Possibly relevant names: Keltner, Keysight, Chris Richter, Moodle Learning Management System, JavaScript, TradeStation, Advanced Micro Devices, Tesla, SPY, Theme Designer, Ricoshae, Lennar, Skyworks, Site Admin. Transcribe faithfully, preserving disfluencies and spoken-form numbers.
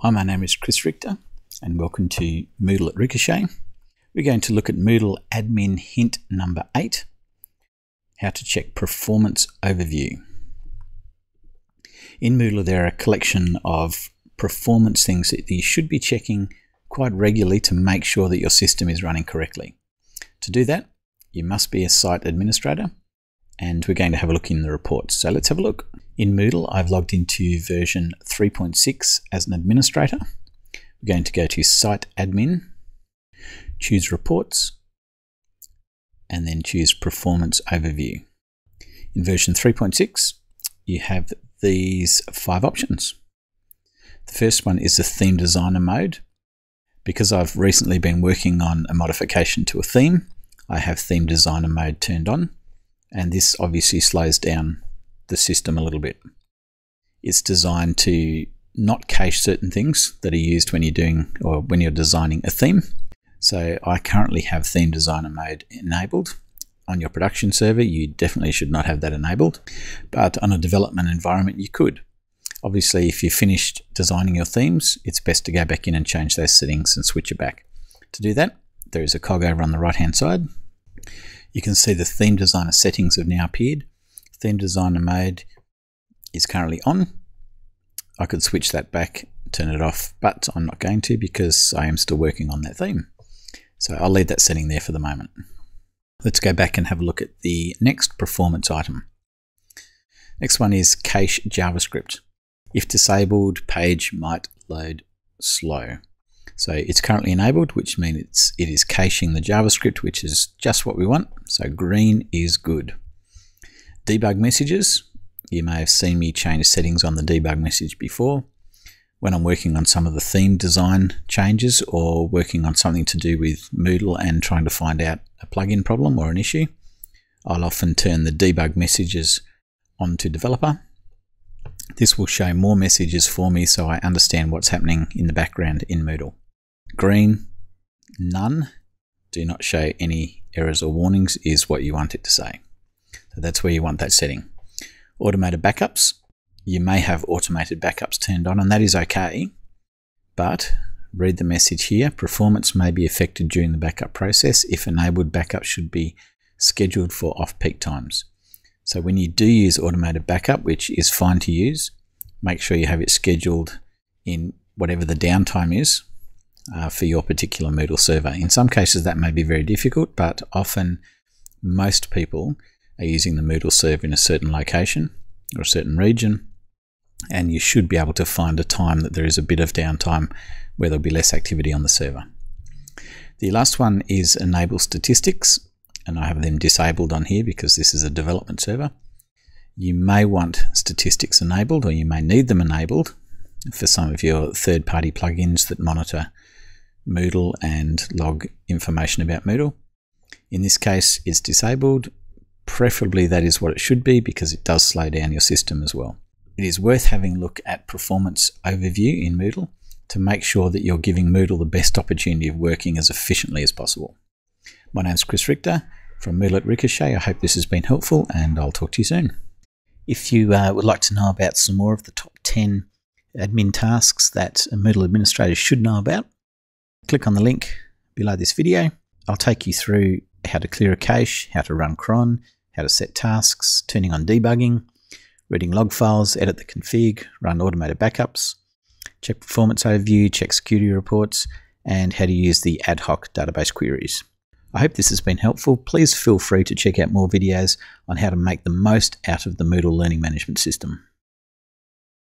Hi, my name is Chris Richter and welcome to Moodle at Ricoshae. We're going to look at Moodle admin hint number eight, how to check performance overview. In Moodle there are a collection of performance things that you should be checking quite regularly to make sure that your system is running correctly. To do that, you must be a site administrator, and we're going to have a look in the report. So let's have a look. In Moodle, I've logged into version three point six as an administrator. We're going to go to Site Admin, choose Reports, and then choose Performance Overview. In version three point six, you have these five options. The first one is the Theme Designer mode. Because I've recently been working on a modification to a theme, I have Theme Designer mode turned on. And this obviously slows down the system a little bit. It's designed to not cache certain things that are used when you're doing or when you're designing a theme. So I currently have Theme Designer mode enabled. On your production server, you definitely should not have that enabled, but on a development environment, you could. Obviously, if you finished designing your themes, it's best to go back in and change those settings and switch it back. To do that, there is a cog over on the right-hand side. You can see the Theme Designer settings have now appeared. Theme Designer mode is currently on. I could switch that back, turn it off, but I'm not going to because I am still working on that theme. So I'll leave that setting there for the moment. Let's go back and have a look at the next performance item. Next one is cache JavaScript. If disabled, page might load slow. So it's currently enabled, which means it's, it is caching the JavaScript, which is just what we want. So green is good. Debug messages. You may have seen me change settings on the debug message before. When I'm working on some of the theme design changes or working on something to do with Moodle and trying to find out a plugin problem or an issue, I'll often turn the debug messages on to developer. This will show more messages for me so I understand what's happening in the background in Moodle. Green, none, do not show any errors or warnings is what you want it to say. So that's where you want that setting. Automated backups. You may have automated backups turned on and that is okay, but read the message here. Performance may be affected during the backup process. If enabled, backup should be scheduled for off-peak times. So when you do use automated backup, which is fine to use, make sure you have it scheduled in whatever the downtime is. Uh, for your particular Moodle server. In some cases that may be very difficult, but often most people are using the Moodle server in a certain location or a certain region, and you should be able to find a time that there is a bit of downtime where there'll be less activity on the server. The last one is enable statistics, and I have them disabled on here because this is a development server. You may want statistics enabled, or you may need them enabled for some of your third-party plugins that monitor Moodle and log information about Moodle. In this case, it's disabled. Preferably that is what it should be because it does slow down your system as well. It is worth having a look at performance overview in Moodle to make sure that you're giving Moodle the best opportunity of working as efficiently as possible. My name's Chris Richter from Moodle at Ricoshae. I hope this has been helpful and I'll talk to you soon. If you uh, would like to know about some more of the top ten admin tasks that a Moodle administrator should know about, click on the link below this video. I'll take you through how to clear a cache, how to run cron, how to set tasks, turning on debugging, reading log files, edit the config, run automated backups, check performance overview, check security reports, and how to use the ad hoc database queries. I hope this has been helpful. Please feel free to check out more videos on how to make the most out of the Moodle Learning Management System.